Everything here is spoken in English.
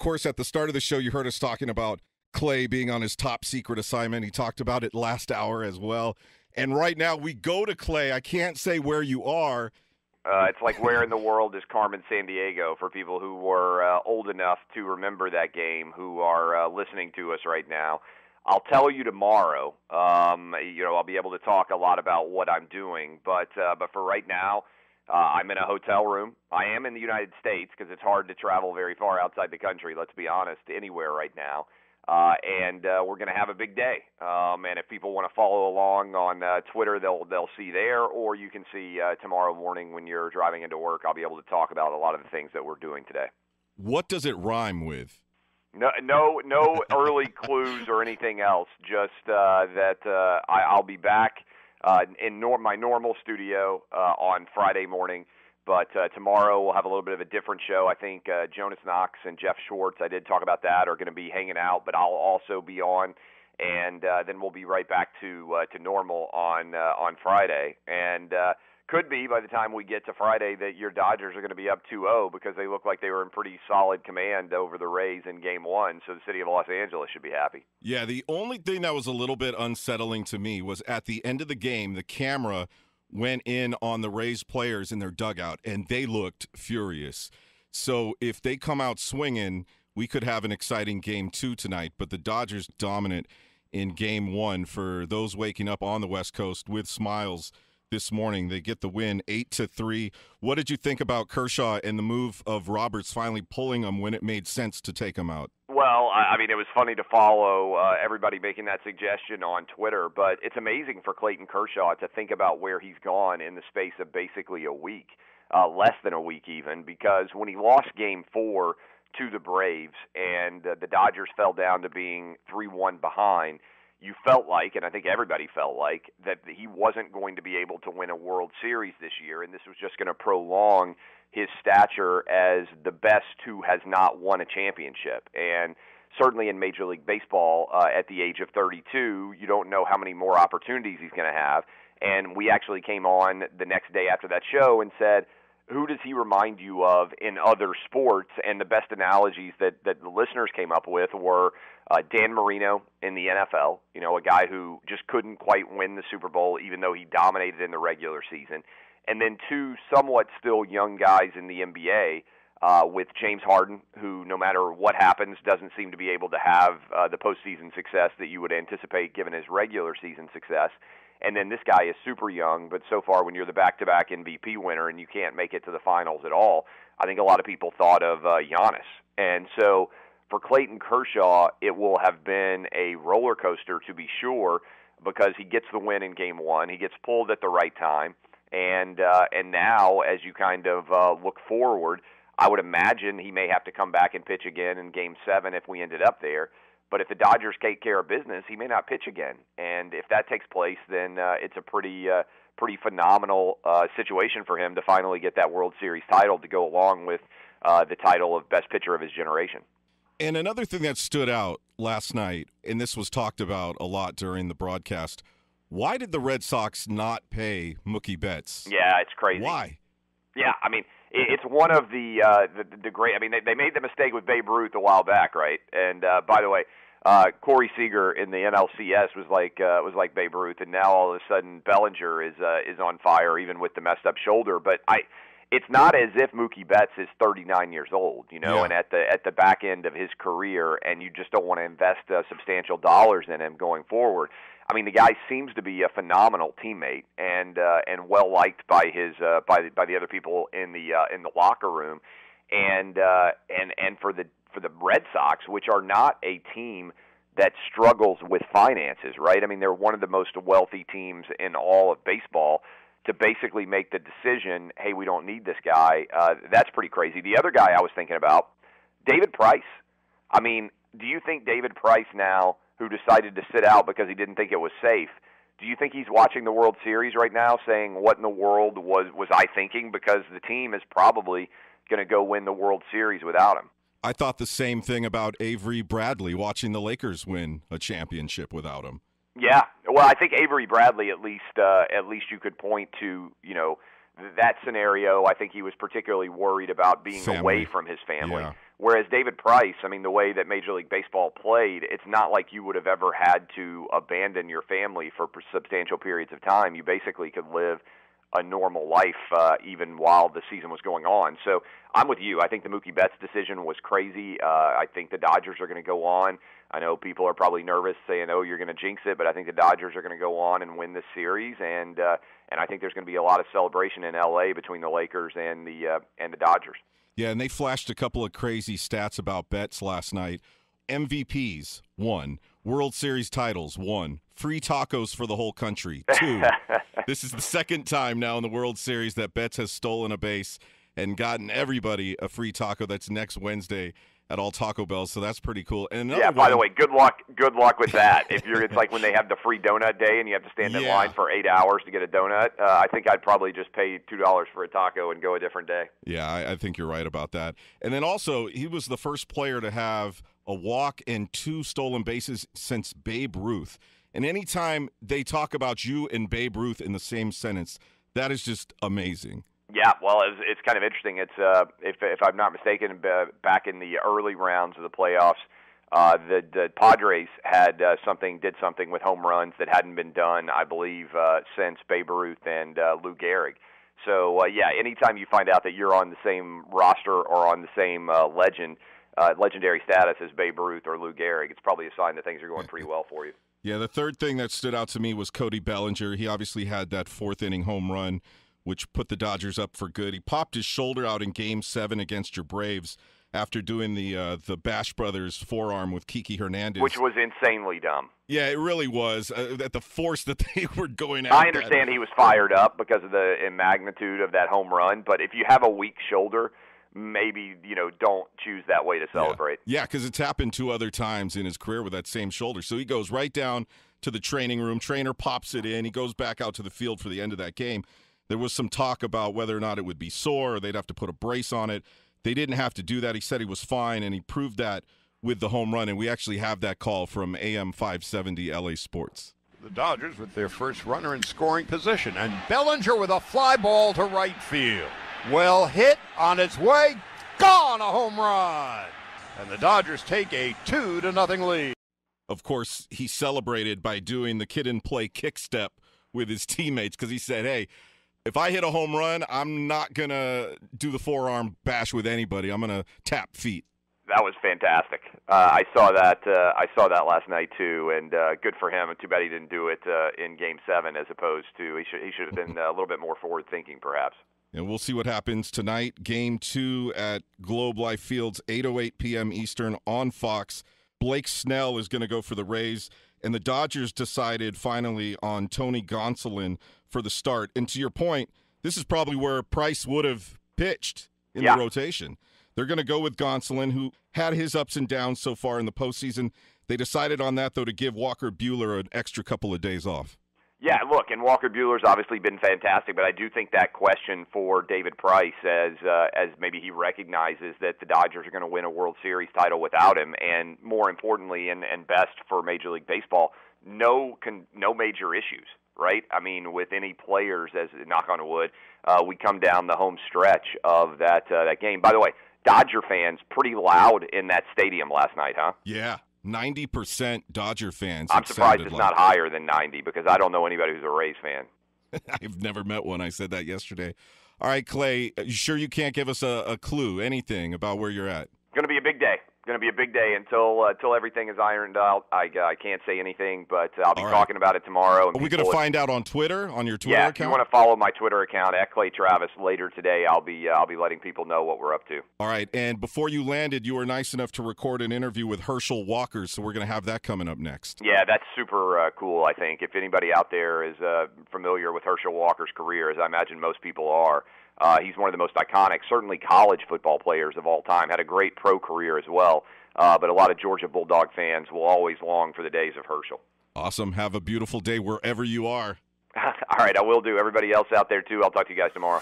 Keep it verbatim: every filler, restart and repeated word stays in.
course, at the start of the show, you heard us talking about Clay being on his top secret assignment. He talked about it last hour as well. And right now we go to Clay. I can't say where you are. Uh, it's like where in the world is Carmen San Diego for people who were uh, old enough to remember that game who are uh, listening to us right now. I'll tell you tomorrow. Um, you know, I'll be able to talk a lot about what I'm doing. But, uh, but for right now, uh, I'm in a hotel room. I am in the United States because it's hard to travel very far outside the country, let's be honest, anywhere right now. Uh, and uh, we're going to have a big day. Um, and if people want to follow along on uh, Twitter, they'll they'll see there, or you can see uh, tomorrow morning when you're driving into work. I'll be able to talk about a lot of the things that we're doing today. What does it rhyme with? No, no, no early clues or anything else. Just uh, that uh, I, I'll be back uh, in nor- my normal studio uh, on Friday morning. But uh, tomorrow we'll have a little bit of a different show. I think uh, Jonas Knox and Jeff Schwartz, I did talk about that, are going to be hanging out, but I'll also be on. And uh, then we'll be right back to uh, to normal on uh, on Friday. And uh, could be by the time we get to Friday that your Dodgers are going to be up two oh because they look like they were in pretty solid command over the Rays in game one. So the city of Los Angeles should be happy. Yeah, the only thing that was a little bit unsettling to me was at the end of the game, the camera went in on the Rays players in their dugout, and they looked furious. So if they come out swinging, we could have an exciting game two tonight, but the Dodgers dominant in game one. For those waking up on the West Coast with smiles this morning, they get the win eight to three. What did you think about Kershaw and the move of Roberts finally pulling him when it made sense to take him out? Well, I mean, it was funny to follow uh, everybody making that suggestion on Twitter, but it's amazing for Clayton Kershaw to think about where he's gone in the space of basically a week, uh, less than a week even, because when he lost game four to the Braves and uh, the Dodgers fell down to being three one behind, you felt like, and I think everybody felt like, that he wasn't going to be able to win a World Series this year, and this was just going to prolong his stature as the best who has not won a championship. And certainly in Major League Baseball, uh, at the age of thirty-two, you don't know how many more opportunities he's going to have. And we actually came on the next day after that show and said, who does he remind you of in other sports? And the best analogies that, that the listeners came up with were uh, Dan Marino in the N F L, you know, a guy who just couldn't quite win the Super Bowl, even though he dominated in the regular season. And then two somewhat still young guys in the N B A uh, with James Harden, who no matter what happens doesn't seem to be able to have uh, the postseason success that you would anticipate given his regular season success. And then this guy is super young, but so far when you're the back-to-back M V P winner and you can't make it to the finals at all, I think a lot of people thought of uh, Giannis. And so for Clayton Kershaw, it will have been a roller coaster to be sure because he gets the win in game one. He gets pulled at the right time. And uh, and now as you kind of uh, look forward, I would imagine he may have to come back and pitch again in game seven if we ended up there. But if the Dodgers take care of business, he may not pitch again. And if that takes place, then uh, it's a pretty uh, pretty phenomenal uh, situation for him to finally get that World Series title to go along with uh, the title of best pitcher of his generation. And another thing that stood out last night, and this was talked about a lot during the broadcast, why did the Red Sox not pay Mookie Betts? Yeah, it's crazy. Why? Yeah, I mean, it's one of the uh, the, the great – I mean, they, they made the mistake with Babe Ruth a while back, right? And, uh, by the way, uh, Corey Seager in the N L C S was like uh, was like Babe Ruth, and now all of a sudden Bellinger is uh, is on fire even with the messed-up shoulder. But I, it's not as if Mookie Betts is thirty-nine years old, you know, yeah. and at the, at the back end of his career, and you just don't want to invest uh, substantial dollars in him going forward. I mean, the guy seems to be a phenomenal teammate and uh, and well liked by his uh, by the, by the other people in the uh, in the locker room, and uh, and and for the for the Red Sox, which are not a team that struggles with finances, right? I mean, they're one of the most wealthy teams in all of baseball. To basically make the decision, hey, we don't need this guy. Uh, that's pretty crazy. The other guy I was thinking about, David Price. I mean, do you think David Price now, who decided to sit out because he didn't think it was safe. Do you think he's watching the World Series right now saying, what in the world was, was I thinking? Because the team is probably going to go win the World Series without him. I thought the same thing about Avery Bradley watching the Lakers win a championship without him. Yeah, well, I think Avery Bradley, at least uh, at least you could point to, you know, that scenario. I think he was particularly worried about being family. Away from his family. Yeah. Whereas David Price, I mean, the way that Major League Baseball played, it's not like you would have ever had to abandon your family for substantial periods of time. You basically could live a normal life uh, even while the season was going on. So I'm with you. I think the Mookie Betts decision was crazy. Uh, I think the Dodgers are going to go on. I know people are probably nervous saying, oh, you're going to jinx it, but I think the Dodgers are going to go on and win this series. And uh, and I think there's going to be a lot of celebration in L A between the Lakers and the uh, and the Dodgers. Yeah, and they flashed a couple of crazy stats about Betts last night. M V Ps, one. World Series titles, one. Free tacos for the whole country, two. This is the second time now in the World Series that Betts has stolen a base and gotten everybody a free taco. That's next Wednesday at all Taco Bells, so that's pretty cool. And yeah, by one, the way, good luck good luck with that. If you're, it's like when they have the free donut day and you have to stand in yeah. line for eight hours to get a donut. Uh, I think I'd probably just pay two dollars for a taco and go a different day. Yeah, I, I think you're right about that. And then also, he was the first player to have a walk and two stolen bases since Babe Ruth. And anytime they talk about you and Babe Ruth in the same sentence, that is just amazing. Yeah, well, it's, it's kind of interesting. It's uh, if, if I'm not mistaken, uh, back in the early rounds of the playoffs, uh, the, the Padres had uh, something, did something with home runs that hadn't been done, I believe, uh, since Babe Ruth and uh, Lou Gehrig. So, uh, yeah, anytime you find out that you're on the same roster or on the same uh, legend, uh, legendary status as Babe Ruth or Lou Gehrig, it's probably a sign that things are going pretty well for you. Yeah, the third thing that stood out to me was Cody Bellinger. He obviously had that fourth inning home run, which put the Dodgers up for good. He popped his shoulder out in Game seven against your Braves after doing the uh, the Bash Brothers forearm with Kiki Hernandez. Which was insanely dumb. Yeah, it really was. Uh, that the force that they were going at. I understand that. He was fired up because of the magnitude of that home run, but if you have a weak shoulder, maybe, you know, don't choose that way to celebrate. Yeah, because yeah, it's happened two other times in his career with that same shoulder. So he goes right down to the training room. Trainer pops it in. He goes back out to the field for the end of that game. There was some talk about whether or not it would be sore or they'd have to put a brace on it. They didn't have to do that. He said he was fine, and he proved that with the home run, and we actually have that call from A M five seventy L A Sports. The Dodgers with their first runner in scoring position, and Bellinger with a fly ball to right field. Well hit, on its way, gone, a home run. And the Dodgers take a two to nothing lead. Of course, he celebrated by doing the kid-in-play kick step with his teammates because he said, hey, if I hit a home run, I'm not going to do the forearm bash with anybody. I'm going to tap feet. That was fantastic. Uh, I saw that uh, I saw that last night, too, and uh, good for him. Too bad he didn't do it uh, in Game seven as opposed to he should, he should have been a little bit more forward-thinking, perhaps. And we'll see what happens tonight. Game two at Globe Life Fields, eight oh eight p m Eastern on Fox. Blake Snell is going to go for the Rays, and the Dodgers decided finally on Tony Gonsolin for the start. And to your point, this is probably where Price would have pitched in yeah. the rotation. They're going to go with Gonsolin, who had his ups and downs so far in the postseason. They decided on that, though, to give Walker Bueller an extra couple of days off. Yeah, look, and Walker Bueller's obviously been fantastic, but I do think that question for David Price as uh, as maybe he recognizes that the Dodgers are going to win a World Series title without him, and more importantly, and, and best for Major League Baseball, no con- no major issues, right? I mean, with any players, as knock on wood, uh, we come down the home stretch of that uh, that game. By the way, Dodger fans pretty loud in that stadium last night, huh? Yeah. ninety percent Dodger fans. I'm surprised it's like not that. Higher than ninety because I don't know anybody who's a Rays fan. I've never met one. I said that yesterday. All right, Clay, you sure you can't give us a, a clue, anything about where you're at? It's going to be a big day. It's going to be a big day until uh, until everything is ironed out. I, uh, I can't say anything, but I'll be right. talking about it tomorrow. And are we going to find out on Twitter, on your Twitter yeah, account? Yeah, if you want to follow my Twitter account, at Clay Travis, later today, I'll be, uh, I'll be letting people know what we're up to. All right, and before you landed, you were nice enough to record an interview with Herschel Walker, so we're going to have that coming up next. Yeah, that's super uh, cool, I think. If anybody out there is uh, familiar with Herschel Walker's career, as I imagine most people are, Uh, he's one of the most iconic, certainly college football players of all time, had a great pro career as well, uh, but a lot of Georgia Bulldog fans will always long for the days of Herschel. Awesome. Have a beautiful day wherever you are. All right, I will do. Everybody else out there, too. I'll talk to you guys tomorrow.